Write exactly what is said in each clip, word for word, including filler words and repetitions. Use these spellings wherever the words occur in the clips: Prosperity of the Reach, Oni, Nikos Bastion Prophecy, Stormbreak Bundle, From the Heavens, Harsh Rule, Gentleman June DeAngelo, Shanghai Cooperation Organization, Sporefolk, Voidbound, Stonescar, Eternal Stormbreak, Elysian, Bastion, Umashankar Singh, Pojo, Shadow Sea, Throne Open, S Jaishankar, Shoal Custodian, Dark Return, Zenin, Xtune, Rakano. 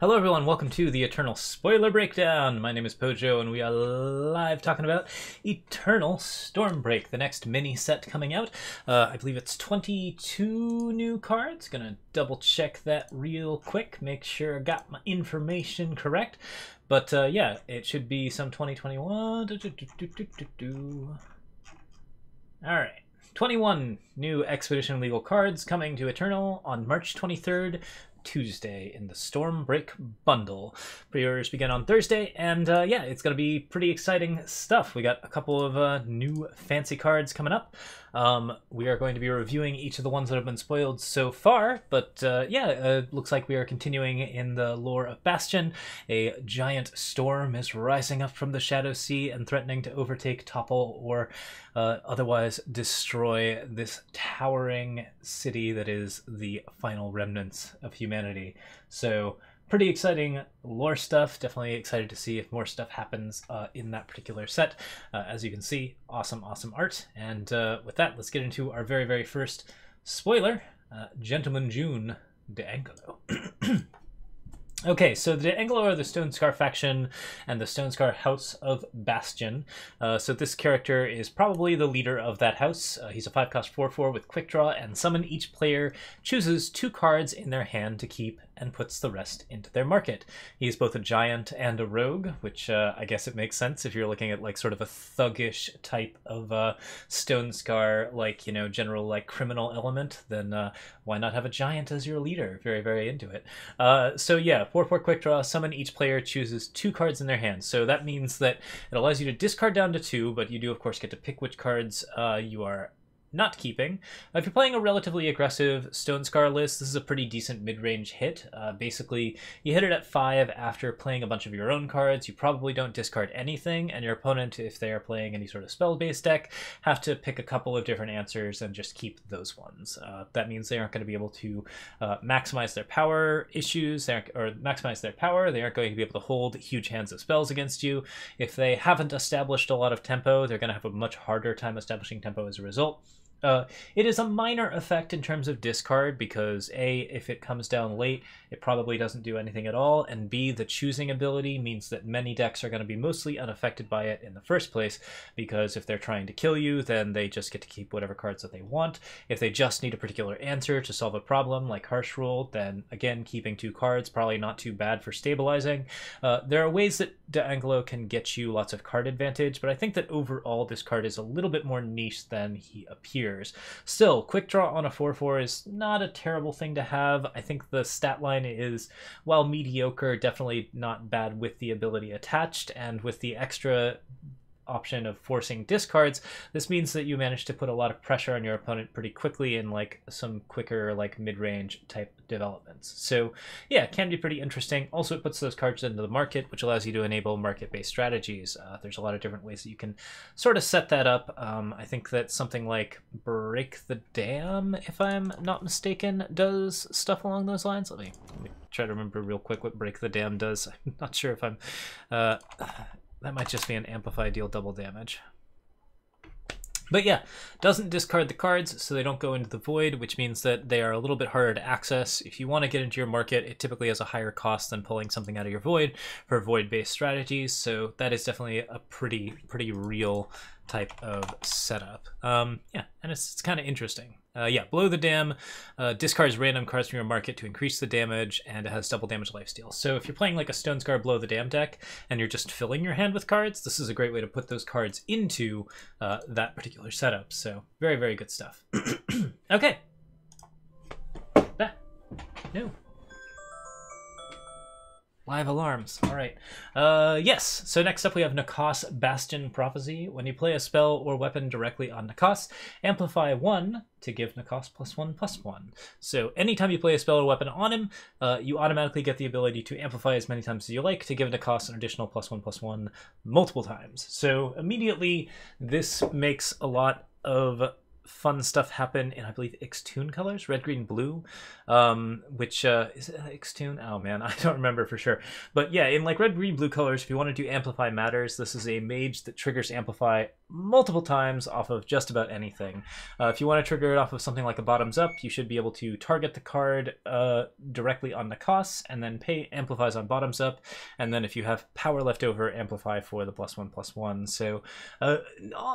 Hello everyone, welcome to the Eternal Spoiler Breakdown. My name is Pojo and we are live talking about Eternal Stormbreak, the next mini set coming out. Uh, I believe it's twenty-two new cards. Gonna double check that real quick, make sure I got my information correct. But uh, yeah, it should be some twenty twenty-one. Alright, twenty-one new Expedition legal cards coming to Eternal on March twenty-third. Tuesday in the Stormbreak Bundle. Pre-orders begin on Thursday, and uh, yeah, it's going to be pretty exciting stuff. We got a couple of uh, new fancy cards coming up. Um, we are going to be reviewing each of the ones that have been spoiled so far, but uh, yeah, it uh, looks like we are continuing in the lore of Bastion. A giant storm is rising up from the Shadow Sea and threatening to overtake, topple, or uh, otherwise destroy this towering city that is the final remnants of humanity. So pretty exciting lore stuff. Definitely excited to see if more stuff happens uh, in that particular set. Uh, as you can see, awesome, awesome art. And uh, with that, let's get into our very, very first spoiler, uh, Gentleman June DeAngelo. Okay, so the DeAngelo are the Stonescar faction and the Stonescar House of Bastion. Uh, so this character is probably the leader of that house. Uh, he's a five cost four four with quick draw and summon. Each player chooses two cards in their hand to keep and puts the rest into their market. He is both a giant and a rogue, which uh, I guess it makes sense if you're looking at like sort of a thuggish type of uh, Stonescar, like, you know, general like criminal element, then uh, why not have a giant as your leader? Very, very into it. Uh, so yeah, four four quick draw, summon. Each player chooses two cards in their hand. So that means that it allows you to discard down to two, but you do of course get to pick which cards uh, you are not keeping. If you're playing a relatively aggressive Stonescar list, this is a pretty decent mid-range hit. Uh, basically, you hit it at five after playing a bunch of your own cards. You probably don't discard anything, and your opponent, if they are playing any sort of spell-based deck, have to pick a couple of different answers and just keep those ones. Uh, that means they aren't going to be able to uh, maximize their power issues, they aren't, or maximize their power. They aren't going to be able to hold huge hands of spells against you. If they haven't established a lot of tempo, they're going to have a much harder time establishing tempo as a result. Uh, it is a minor effect in terms of discard because A, if it comes down late, it probably doesn't do anything at all, and B, the choosing ability means that many decks are going to be mostly unaffected by it in the first place, because if they're trying to kill you, then they just get to keep whatever cards that they want. If they just need a particular answer to solve a problem, like Harsh Rule, then again, keeping two cards, probably not too bad for stabilizing. Uh, there are ways that DeAngelo can get you lots of card advantage, but I think that overall this card is a little bit more niche than he appears. Still, quick draw on a four four is not a terrible thing to have. I think the stat line is, while mediocre, definitely not bad with the ability attached, and with the extra option of forcing discards, this means that you manage to put a lot of pressure on your opponent pretty quickly in like some quicker like mid-range type developments. So yeah, it can be pretty interesting. Also, it puts those cards into the market, which allows you to enable market-based strategies. Uh, there's a lot of different ways that you can sort of set that up. Um, I think that something like Break the Dam, if I'm not mistaken, does stuff along those lines. Let me, let me try to remember real quick what Break the Dam does. I'm not sure if I'm... Uh, That might just be an amplify, deal double damage. But yeah, doesn't discard the cards, so they don't go into the void, which means that they are a little bit harder to access. If you want to get into your market, it typically has a higher cost than pulling something out of your void for void-based strategies, so that is definitely a pretty, pretty real type of setup. Um, yeah, and it's, it's kind of interesting. Uh, yeah, Blow the Dam uh, discards random cards from your market to increase the damage, and it has double damage lifesteal. So if you're playing like a Stonescar Blow the Dam deck and you're just filling your hand with cards, this is a great way to put those cards into uh, that particular setup. So very, very good stuff. Okay. Ah, no. Live alarms. All right. Uh, yes. So next up we have Nikos Bastion Prophecy. When you play a spell or weapon directly on Nikos, amplify one to give Nikos plus one plus one. So anytime you play a spell or weapon on him, uh, you automatically get the ability to amplify as many times as you like to give Nikos an additional plus one plus one multiple times. So immediately this makes a lot of fun stuff happen in, I believe, Xtune colors, red, green, blue, um, which, uh, is it Xtune? Oh man, I don't remember for sure. But yeah, in like red, green, blue colors, if you want to do Amplify Matters, this is a mage that triggers Amplify multiple times off of just about anything. Uh, if you want to trigger it off of something like a bottoms up, you should be able to target the card uh, directly on Nikos, and then pay amplifies on bottoms up, and then if you have power left over, amplify for the plus one plus one. So uh,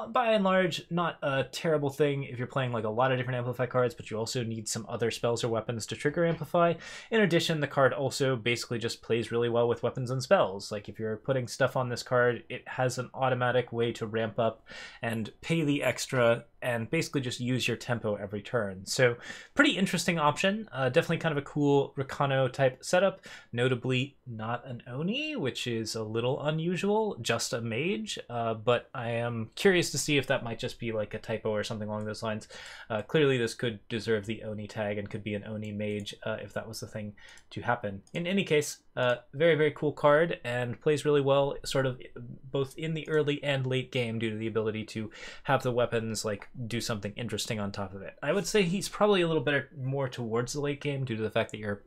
by and large, not a terrible thing if you're playing like a lot of different amplify cards, but you also need some other spells or weapons to trigger amplify. In addition, the card also basically just plays really well with weapons and spells. Like if you're putting stuff on this card, it has an automatic way to ramp up and pay the extra and basically just use your tempo every turn. So pretty interesting option. Uh, definitely kind of a cool Rakano type setup. Notably not an Oni, which is a little unusual, just a mage. Uh, but I am curious to see if that might just be like a typo or something along those lines. Uh, clearly this could deserve the Oni tag and could be an Oni mage uh, if that was the thing to happen. In any case, uh, very, very cool card and plays really well sort of both in the early and late game due to the ability to have the weapons like do something interesting on top of it. I would say he's probably a little better more towards the late game due to the fact that you're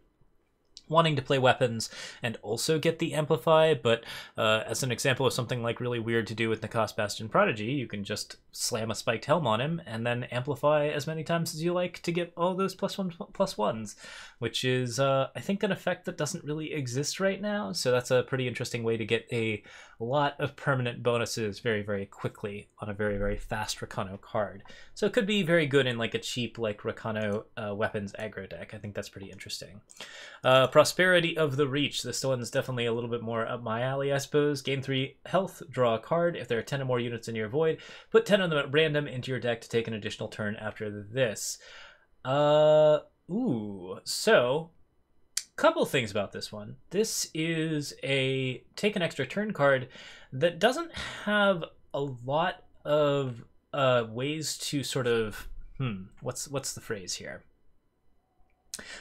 wanting to play weapons and also get the amplify, but uh, as an example of something like really weird to do with Nikos Bastion Prodigy, you can just slam a spiked helm on him and then amplify as many times as you like to get all those plus one plus ones, which is uh, I think an effect that doesn't really exist right now, so that's a pretty interesting way to get a lot of permanent bonuses very, very quickly on a very, very fast Rakano card. So it could be very good in like a cheap like Rakano uh, weapons aggro deck. I think that's pretty interesting. Uh, Prosperity of the Reach. This one's definitely a little bit more up my alley, I suppose. Gain three health, draw a card. If there are ten or more units in your void, put ten of them at random into your deck to take an additional turn after this. Uh, ooh, so couple things about this one. This is a take an extra turn card that doesn't have a lot of uh, ways to sort of, hmm, what's, what's the phrase here?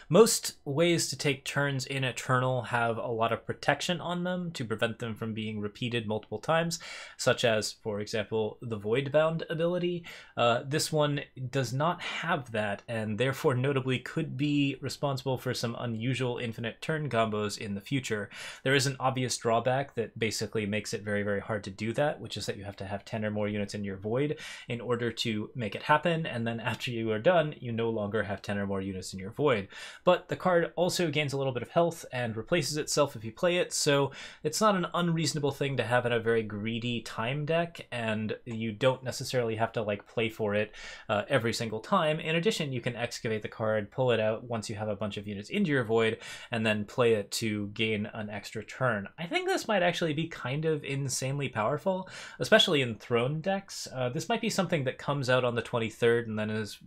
Most ways to take turns in Eternal have a lot of protection on them to prevent them from being repeated multiple times, such as, for example, the Voidbound ability. Uh, this one does not have that, and therefore notably could be responsible for some unusual infinite turn combos in the future. There is an obvious drawback that basically makes it very, very hard to do that, which is that you have to have ten or more units in your Void in order to make it happen, and then after you are done, you no longer have ten or more units in your Void. But the card also gains a little bit of health and replaces itself if you play it, so it's not an unreasonable thing to have in a very greedy time deck, and you don't necessarily have to like play for it uh, every single time. In addition, you can excavate the card, pull it out once you have a bunch of units into your void, and then play it to gain an extra turn. I think this might actually be kind of insanely powerful, especially in throne decks. Uh, this might be something that comes out on the twenty-third and then is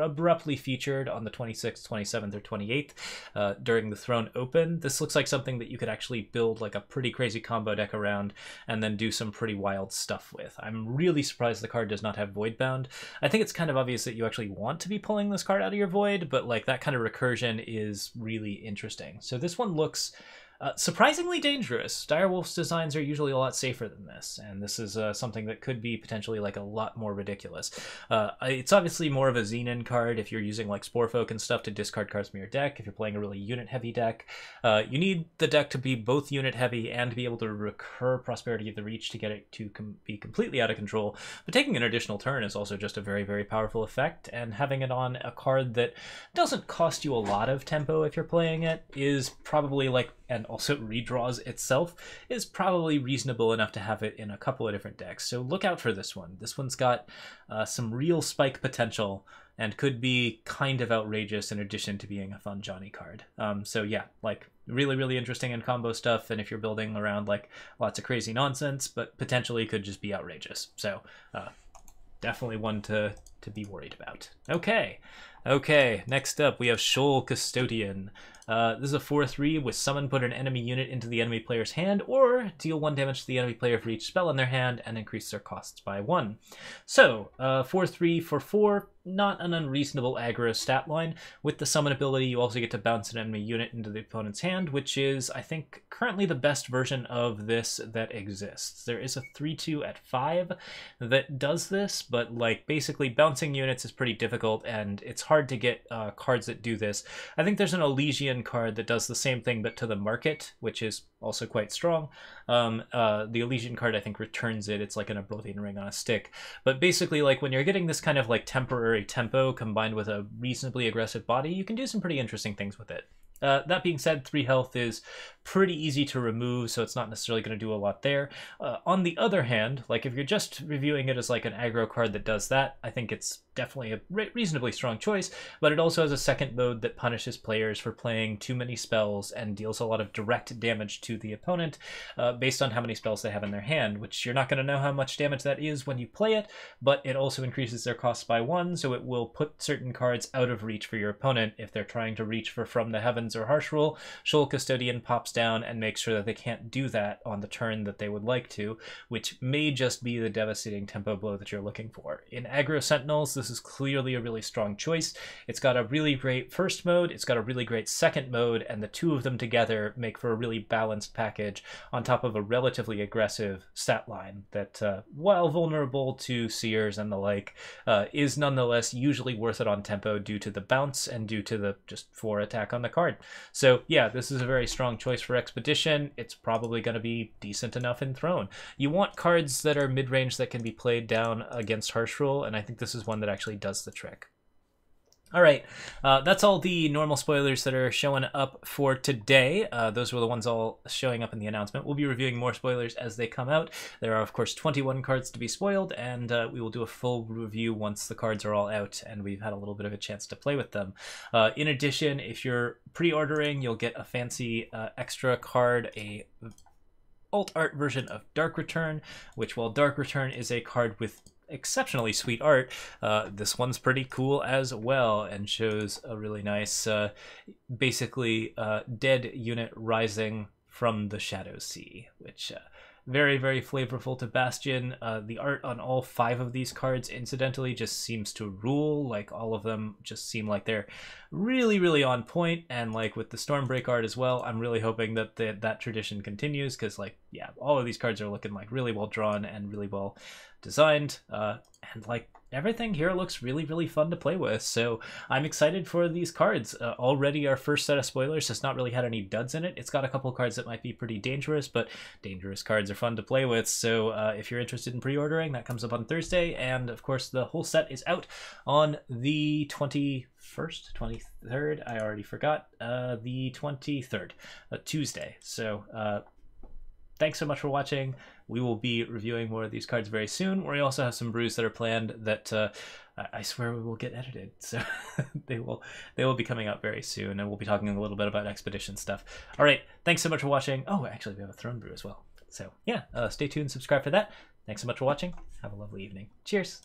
abruptly featured on the twenty-sixth, twenty-seventh, or twenty-eighth uh, during the Throne Open. This looks like something that you could actually build like a pretty crazy combo deck around and then do some pretty wild stuff with. I'm really surprised the card does not have Voidbound. I think it's kind of obvious that you actually want to be pulling this card out of your Void, but like that kind of recursion is really interesting. So this one looks Uh, surprisingly dangerous. Direwolf's designs are usually a lot safer than this, and this is uh, something that could be potentially like a lot more ridiculous. Uh, it's obviously more of a Zenin card if you're using like Sporefolk and stuff to discard cards from your deck. If you're playing a really unit-heavy deck, uh, you need the deck to be both unit-heavy and be able to recur Prosperity of the Reach to get it to com be completely out of control. But taking an additional turn is also just a very, very powerful effect, and having it on a card that doesn't cost you a lot of tempo if you're playing it is probably like, and also redraws itself, is probably reasonable enough to have it in a couple of different decks. So look out for this one. This one's got uh, some real spike potential and could be kind of outrageous in addition to being a fun Johnny card. Um, so yeah, like really, really interesting and combo stuff. And if you're building around like lots of crazy nonsense, but potentially could just be outrageous. So uh, definitely one to, to be worried about. Okay. Okay, next up we have Shoal Custodian. Uh, this is a four three with summon, put an enemy unit into the enemy player's hand, or deal one damage to the enemy player for each spell in their hand and increase their costs by one. So, uh, four three for four, not an unreasonable aggro stat line. With the summon ability, you also get to bounce an enemy unit into the opponent's hand, which is, I think, currently the best version of this that exists. There is a three two at five that does this, but like basically bouncing units is pretty difficult, and it's hard to get uh, cards that do this. I think there's an Elysian land card that does the same thing but to the market, which is also quite strong. Um, uh, the Elysian card, I think, returns it. It's like an Oblivion Ring on a stick. But basically, like, when you're getting this kind of like temporary tempo combined with a reasonably aggressive body, you can do some pretty interesting things with it. Uh, that being said, three health is pretty easy to remove, so it's not necessarily going to do a lot there. Uh, on the other hand, like if you're just reviewing it as like an aggro card that does that, I think it's definitely a re reasonably strong choice, but it also has a second mode that punishes players for playing too many spells and deals a lot of direct damage to the opponent uh, based on how many spells they have in their hand, which you're not going to know how much damage that is when you play it, but it also increases their cost by one, so it will put certain cards out of reach for your opponent if they're trying to reach for From the Heavens or Harsh Rule. Shoal Custodian pops down and makes sure that they can't do that on the turn that they would like to, which may just be the devastating tempo blow that you're looking for. In aggro sentinels, this is clearly a really strong choice. It's got a really great first mode, it's got a really great second mode, and the two of them together make for a really balanced package on top of a relatively aggressive stat line that, uh, while vulnerable to seers and the like, uh, is nonetheless usually worth it on tempo due to the bounce and due to the just four attack on the card. So yeah, this is a very strong choice for Expedition. It's probably going to be decent enough in Throne. You want cards that are mid-range that can be played down against Harsh Rule, and I think this is one that actually does the trick. Alright, uh, that's all the normal spoilers that are showing up for today. Uh, those were the ones all showing up in the announcement. We'll be reviewing more spoilers as they come out. There are, of course, twenty-one cards to be spoiled, and uh, we will do a full review once the cards are all out and we've had a little bit of a chance to play with them. Uh, in addition, if you're pre-ordering, you'll get a fancy uh, extra card, a alt art version of Dark Return, which, while Dark Return is a card with exceptionally sweet art, uh, this one's pretty cool as well and shows a really nice uh, basically uh, dead unit rising from the Shadow Sea, which uh, very very flavorful to Bastion. Uh, the art on all five of these cards incidentally just seems to rule. Like all of them just seem like they're really really on point, and like with the Stormbreak art as well, I'm really hoping that the, that tradition continues, because like yeah, all of these cards are looking like really well drawn and really well designed, uh, and like everything here looks really really fun to play with, so I'm excited for these cards. Uh, already our first set of spoilers has not really had any duds in it. It's got a couple cards that might be pretty dangerous, but dangerous cards are fun to play with, so uh, if you're interested in pre-ordering, that comes up on Thursday, and of course the whole set is out on the twenty-first, twenty-third, I already forgot, uh, the twenty-third, uh, Tuesday, so uh, thanks so much for watching. We will be reviewing more of these cards very soon. We also have some brews that are planned that uh, I swear we will get edited. So they will they will be coming out very soon, and we'll be talking a little bit about Expedition stuff. All right, thanks so much for watching. Oh, actually, we have a Throne brew as well. So yeah, uh, stay tuned, subscribe for that. Thanks so much for watching. Have a lovely evening. Cheers.